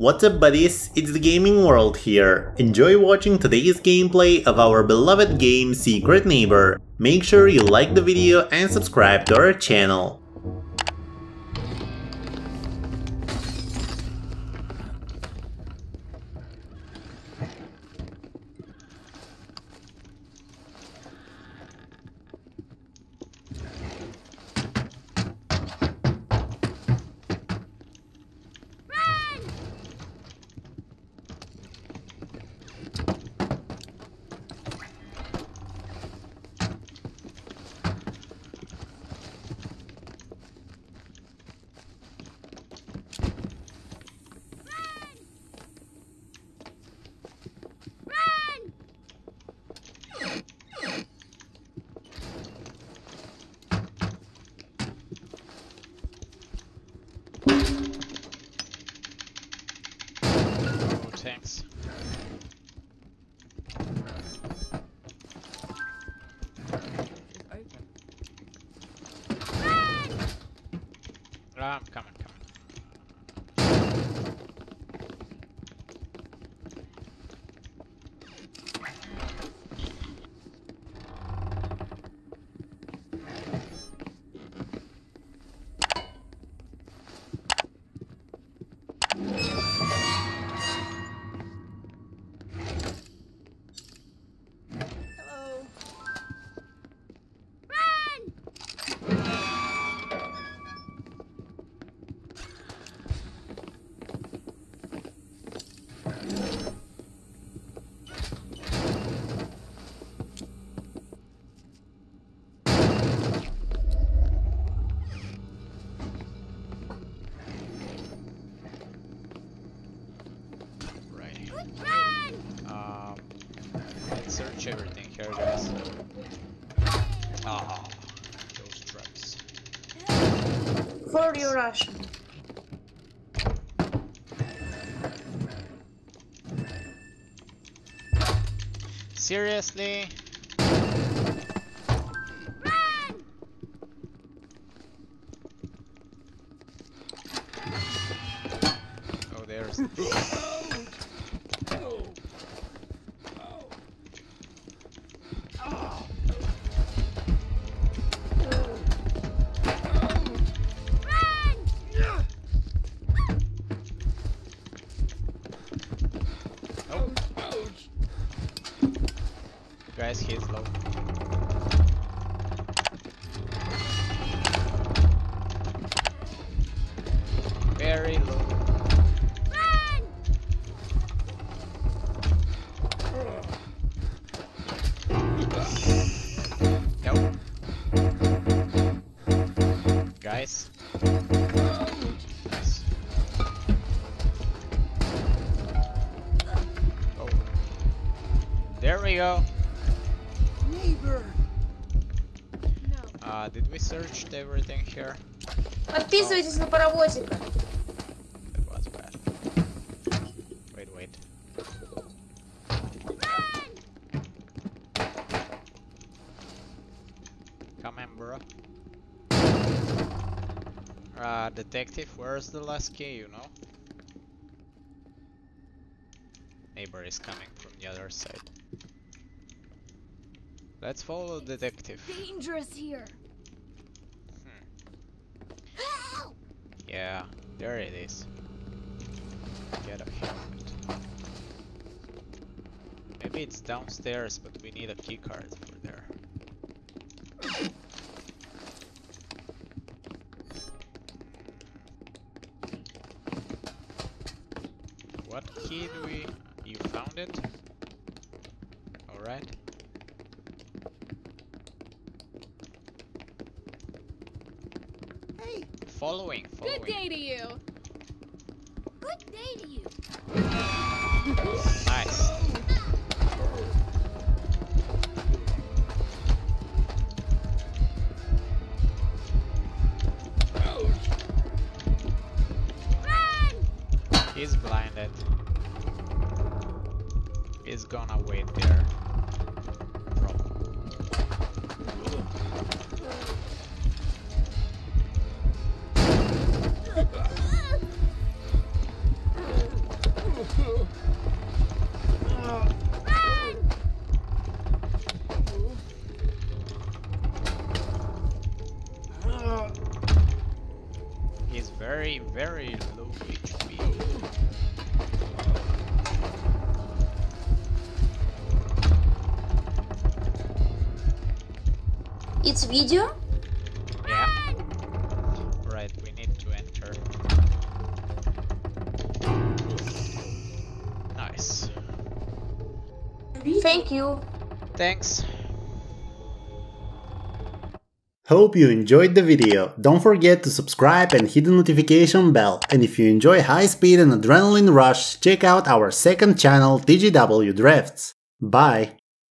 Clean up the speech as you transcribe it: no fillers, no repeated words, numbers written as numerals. What's up buddies, it's the gaming world here. Enjoy watching today's gameplay of our beloved game Secret Neighbor. Make sure you like the video and subscribe to our channel. Tanks. I'm coming. Search everything here, guys. Ah, those traps. For your Russian. Seriously? Oh, there's the guys, he's low. Very low. Run! Nope. Guys. Nice. Oh. There we go. Neighbor. Did we search everything here? Подписывайтесь на паровозика. That was bad. Wait. Run! Come on, bro. Detective, where's the last key, you know? Neighbor is coming from the other side. Let's follow the detective. Dangerous here. Help! Yeah, there it is. Get a helmet. Maybe it's downstairs, but we need a key card for there. What key do we? You found it? All right. Following. Good day to you. Good day to you. Nice. Run! He's blinded. He's gonna wait there. very, very low HP. It's video? Yeah. Right, we need to enter. Nice. Thank you. Thanks. Hope you enjoyed the video. Don't forget to subscribe and hit the notification bell. And if you enjoy high speed and adrenaline rush, check out our second channel, TGW Drifts. Bye!